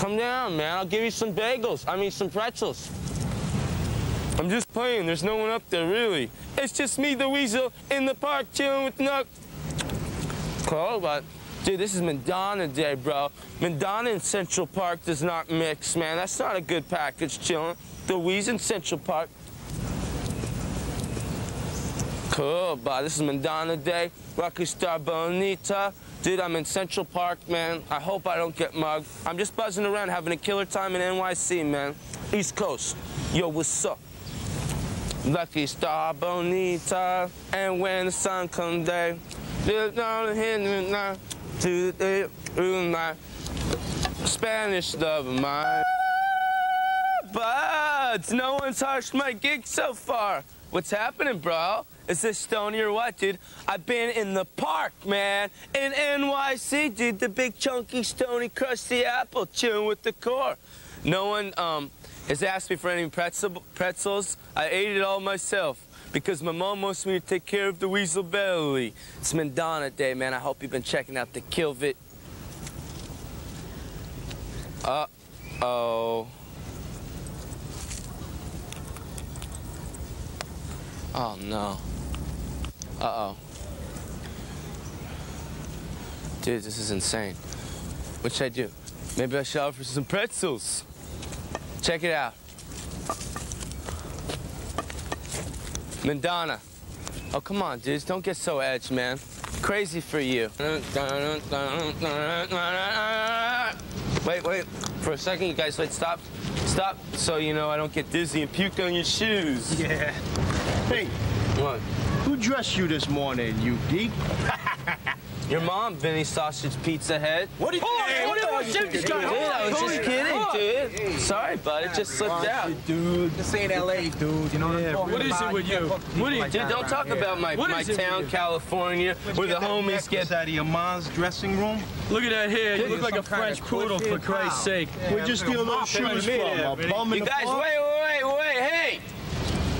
Come down, man. I'll give you some bagels. I mean, some pretzels. I'm just playing. There's no one up there, really. It's just me, the weasel, in the park chilling with Nook. Cool, but, dude, this is Madonna Day, bro. Madonna and Central Park does not mix, man. That's not a good package, chilling. The weasel and Central Park. Cool, but this is Madonna Day. Rocky Star Bonita. Dude, I'm in Central Park, man. I hope I don't get mugged. I'm just buzzing around, having a killer time in NYC, man. East Coast. Yo, what's up? Lucky Star Bonita. And when the sun comes down, to the room, my Spanish love of mine. Buds, no one's hushed my gig so far. What's happening, bro? Is this Stony or what, dude? I've been in the park, man. In NYC, dude, the big, chunky, stony, crusty apple, chewing with the core. No one has asked me for any pretzels. I ate it all myself because my mom wants me to take care of the weasel belly. It's Madonna Day, man. I hope you've been checking out the Kilvit. Uh-oh. Oh, no. Uh-oh. Dude, this is insane. What should I do? Maybe I should offer some pretzels. Check it out. Madonna. Oh, come on, dudes. Don't get so edgy, man. Crazy for you. Wait, wait. For a second, you guys, wait, stop. Stop so, you know, I don't get dizzy and puke on your shoes. Yeah. Hey, what? Who dressed you this morning, you geek? Your mom, Vinny Sausage Pizza Head. What did you do? What did you do? Dude, I was just kidding, dude. Hey. Sorry, bud. It just slipped out. Dude. This ain't LA, dude. You know what I'm talking about? What is it with you? What are you, dude? Don't talk about my town, California, where the homies get out of your mom's dressing room. Look at that hair. You look like a French poodle, for Christ's sake. We're just stealing those shoes from a bum in the park. You guys, wait. Hey.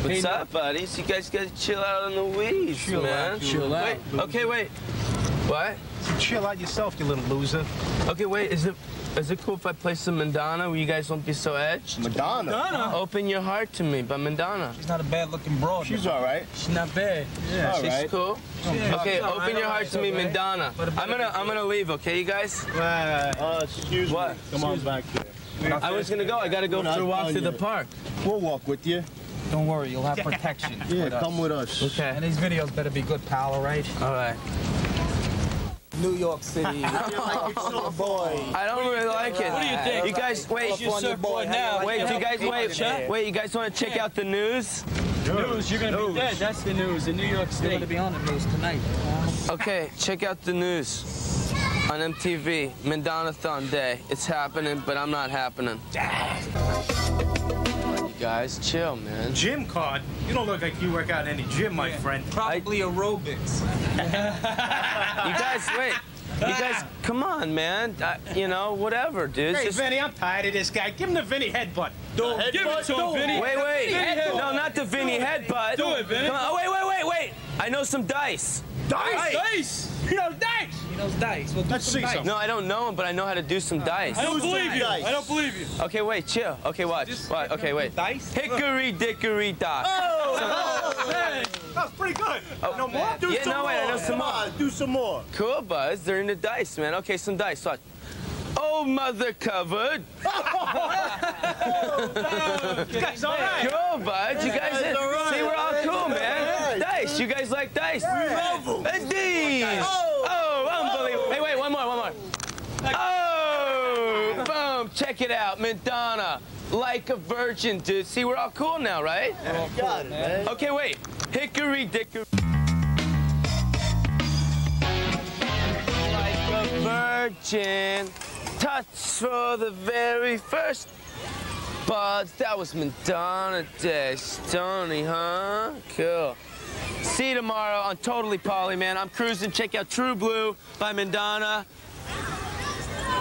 What's up, buddies? You guys gotta chill out on the weeds, man. Chill out. Wait, okay, wait. What? Chill out yourself, you little loser. Okay, wait. Is it cool if I play some Madonna, where you guys won't be so edged? Madonna. Open your heart to me, by Madonna. She's not a bad-looking broad. She's all right. She's not bad. Yeah. She's cool. Okay, open your heart to me, Madonna. I'm gonna leave. Okay, you guys. Excuse me. What? Come on back here. I was gonna go. I gotta go for a walk through the park. We'll walk with you. Don't worry, you'll have protection. Yeah, come with us. Okay. And these videos better be good, pal, all right? All right. New York City. Oh, boy. I don't really like it. What do you think? You guys, wait. You're surfboard now. Wait, do you guys, wait, you guys want to check out the news? News, you're going to be dead. That's the news in New York State. You're going to be on the news tonight. Okay, check out the news on MTV, Mendonathon Day. It's happening, but I'm not happening. Guys, chill, man. Gym card? You don't look like you work out in any gym, my friend. Probably aerobics. You guys, wait. You guys, come on, man. You know, whatever, dude. Hey, Vinny, I'm tired of this guy. Give him the Vinny headbutt. Don't give it to him, Vinny. Wait. No, not the Vinny headbutt. Do it, Vinny. Come on. Oh, wait. I know some dice. Dice? He knows dice. We'll do some dice. No, I don't know him, but I know how to do some dice. I don't believe you. Okay, wait, chill. Okay, watch. Okay, wait. Dice? Hickory dickory dock. Oh, man. That was pretty good. Oh, no more? I know some more. Do some more. Cool, Buzz. They're into dice, man. Okay, some dice. Watch. Oh, mother covered. Guys, all right. Cool, Buzz. You guys, see, we're all cool, man. Dice. You guys like dice? Indeed. Oh, boom, check it out, Madonna, like a virgin, dude. See, we're all cool now, right? Got it, man. Okay, wait, hickory dickory. Like a virgin, touched for the very first. Buds, that was Madonna Day, Stony, huh? Cool. See you tomorrow on Totally Poly, man. I'm cruising, check out True Blue by Madonna.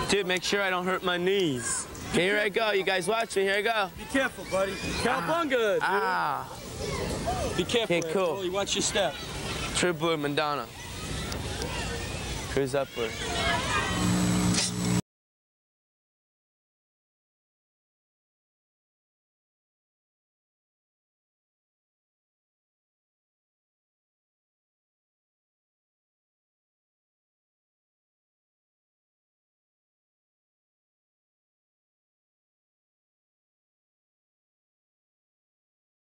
Dude, make sure I don't hurt my knees. Okay, here I go. You guys watch me. Here I go. Be careful, buddy. Calbonga, dude. Be careful. Okay, cool. Totally watch your step. True Blue, Madonna. Cruise upward.